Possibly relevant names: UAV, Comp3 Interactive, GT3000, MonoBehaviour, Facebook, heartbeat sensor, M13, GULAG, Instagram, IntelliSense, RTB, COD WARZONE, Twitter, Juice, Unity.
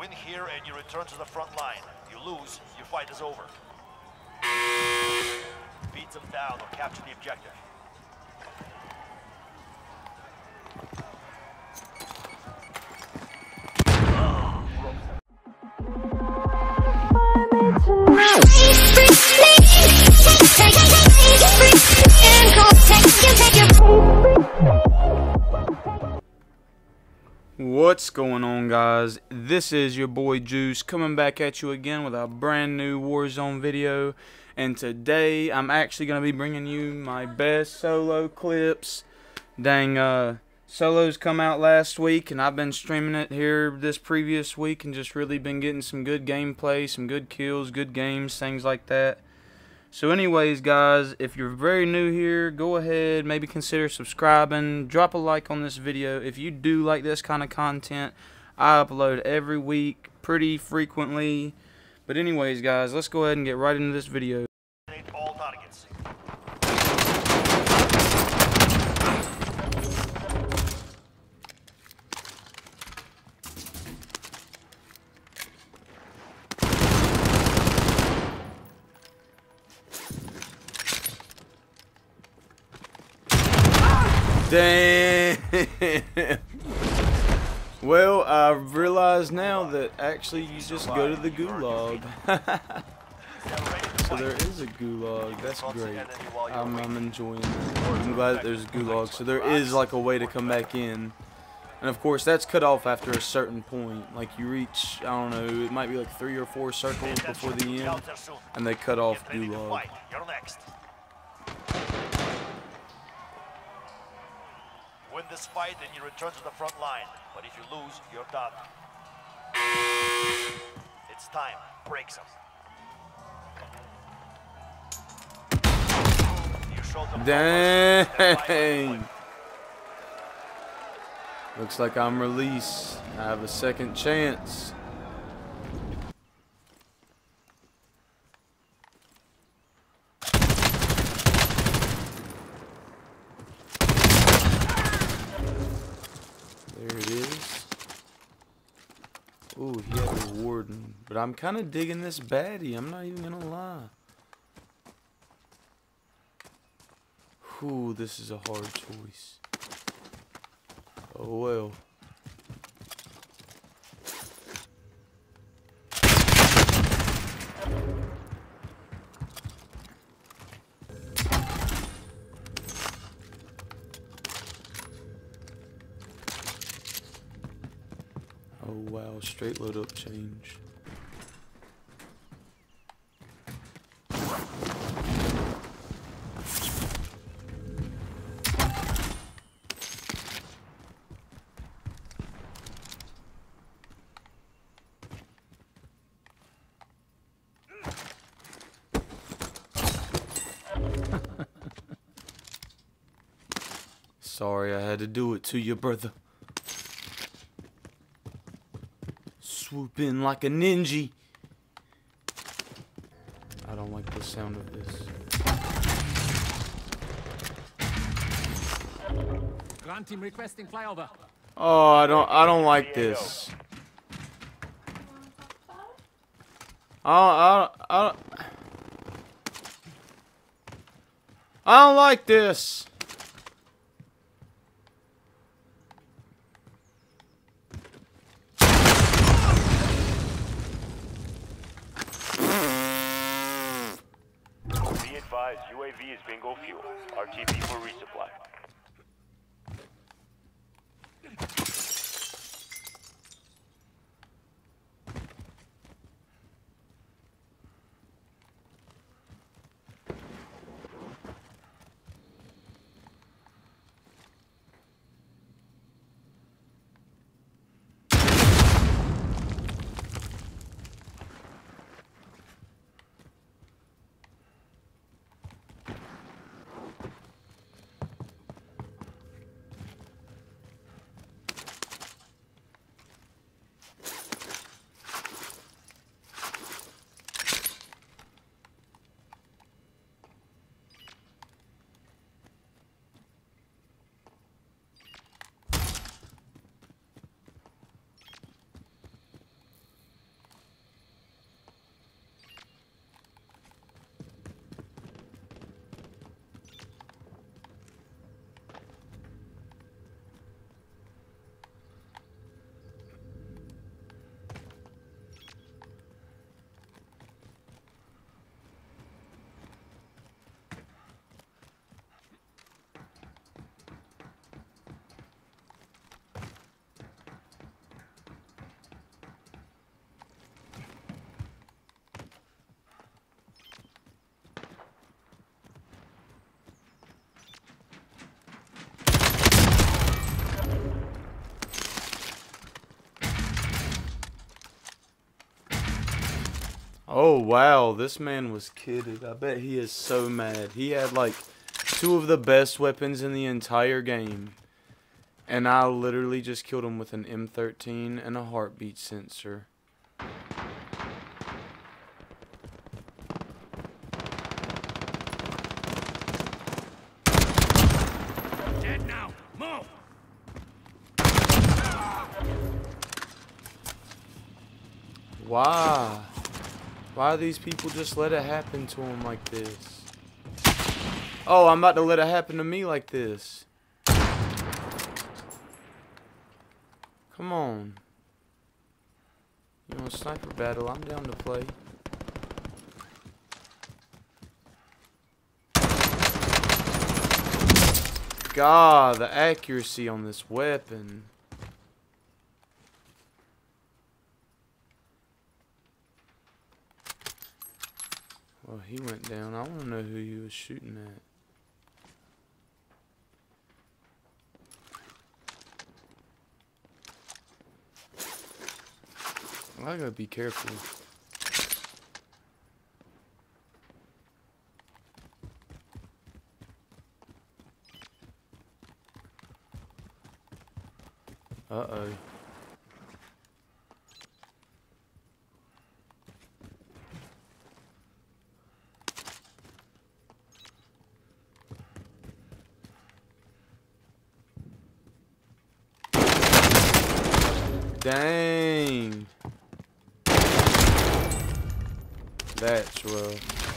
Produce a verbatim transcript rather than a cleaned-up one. Win here and you return to the front line. You lose, your fight is over. Beat them down or capture the objective. What's going on, guys? This is your boy Juice coming back at you again with a brand new Warzone video, and today I'm actually going to be bringing you my best solo clips. Dang, uh, solos come out last week and I've been streaming it here this previous week and just really been getting some good gameplay, some good kills, good games, things like that. So anyways, guys, if you're very new here, go ahead, maybe consider subscribing, drop a like on this video. If you do like this kind of content, I upload every week pretty frequently. But anyways, guys, let's go ahead and get right into this video. Damn. Well, I realize now that actually you just go to the gulag. So there is a gulag. That's great. I'm, I'm enjoying it. I'm glad that there's a gulag. So there is like a way to come back in. And of course, that's cut off after a certain point. Like you reach, I don't know, it might be like three or four circles before the end. And they cut off gulag. You're next. Win this fight and you return to the front line, but if you lose, you're done. It's time. Breaks him. You showed them. Dang. Looks like I'm released. I have a second chance. Ooh, he had a warden. But I'm kind of digging this baddie. I'm not even going to lie. Ooh, this is a hard choice. Oh, well. Oh wow, straight load up change. Sorry, I had to do it to you, brother. Swoop in like a ninja. I don't like the sound of this. Ground team requesting flyover. Oh, I don't I don't like this. I don't, I don't, I don't, I don't like this. U A V is bingo fuel. R T B for resupply. Oh, wow. This man was kidded. I bet he is so mad. He had, like, two of the best weapons in the entire game. And I literally just killed him with an M thirteen and a heartbeat sensor. Dead now. Move. Why? Why do these people just let it happen to them like this? Oh, I'm about to let it happen to me like this. Come on. You want a sniper battle? I'm down to play. God, the accuracy on this weapon. Oh, he went down. I want to know who he was shooting at. I gotta be careful. Uh-oh. Dang. That's rough.